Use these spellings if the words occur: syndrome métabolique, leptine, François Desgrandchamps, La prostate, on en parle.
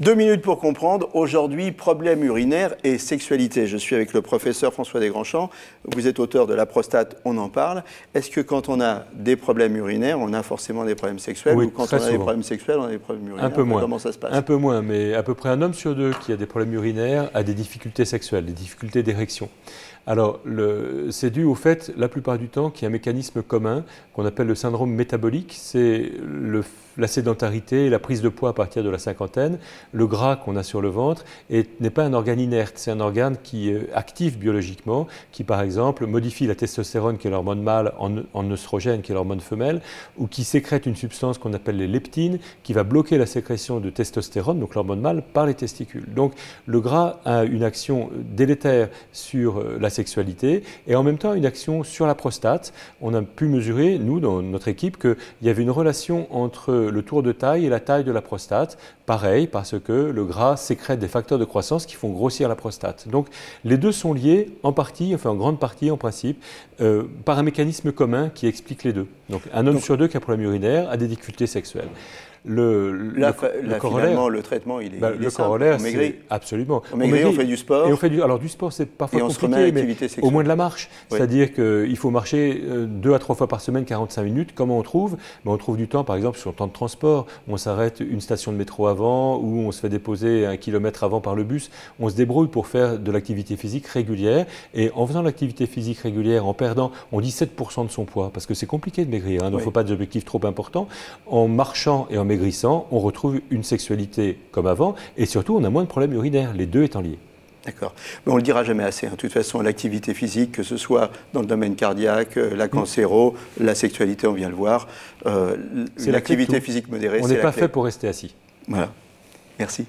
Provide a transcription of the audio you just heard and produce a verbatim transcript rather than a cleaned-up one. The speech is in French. Deux minutes pour comprendre. Aujourd'hui, problèmes urinaires et sexualité. Je suis avec le professeur François Desgrandchamps. Vous êtes auteur de La prostate, on en parle. Est-ce que quand on a des problèmes urinaires, on a forcément des problèmes sexuels? Oui, ou quand on a souvent des problèmes sexuels, on a des problèmes urinaires? Un peu moins. Comment ça se passe? Un peu moins, mais à peu près un homme sur deux qui a des problèmes urinaires a des difficultés sexuelles, des difficultés d'érection. Alors, c'est dû au fait, la plupart du temps, qu'il y a un mécanisme commun qu'on appelle le syndrome métabolique. C'est la sédentarité, la prise de poids à partir de la cinquantaine. Le gras qu'on a sur le ventre n'est pas un organe inerte, c'est un organe qui est actif biologiquement, qui par exemple modifie la testostérone qui est l'hormone mâle en, en oestrogène qui est l'hormone femelle, ou qui sécrète une substance qu'on appelle les leptines, qui va bloquer la sécrétion de testostérone, donc l'hormone mâle, par les testicules. Donc le gras a une action délétère sur la sexualité et en même temps une action sur la prostate. On a pu mesurer, nous, dans notre équipe, qu'il y avait une relation entre le tour de taille et la taille de la prostate, pareil, parce que que le gras sécrète des facteurs de croissance qui font grossir la prostate. Donc les deux sont liés en partie, enfin en grande partie en principe, euh, par un mécanisme commun qui explique les deux. Donc un homme Donc, sur deux qui a un problème urinaire a des difficultés sexuelles. Le, là, le, là, le corollaire, le traitement, il est, bah, il est le simple. Corollaire, c'est absolument. On maigrit, on fait du sport. Et on fait du, alors du sport, c'est parfois compliqué, mais au moins de la marche. Oui. C'est-à-dire qu'il faut marcher deux à trois fois par semaine, quarante-cinq minutes. Comment on trouve? Ben, on trouve du temps, par exemple, sur le temps de transport. On s'arrête une station de métro avant, ou on se fait déposer un kilomètre avant par le bus. On se débrouille pour faire de l'activité physique régulière. Et en faisant l'activité physique régulière, en perdant, on dit sept pour cent de son poids, parce que c'est compliqué de maigrir. Hein, donc, il oui. ne faut pas des objectifs trop importants. En marchant et en maigrissant, on retrouve une sexualité comme avant et surtout on a moins de problèmes urinaires, les deux étant liés. D'accord. Mais on ne le dira jamais assez. Hein. De toute façon, l'activité physique, que ce soit dans le domaine cardiaque, la cancéro, mmh. la sexualité, on vient le voir, euh, l'activité physique modérée, c'est la clé. On n'est pas fait pour rester assis. Voilà. Merci.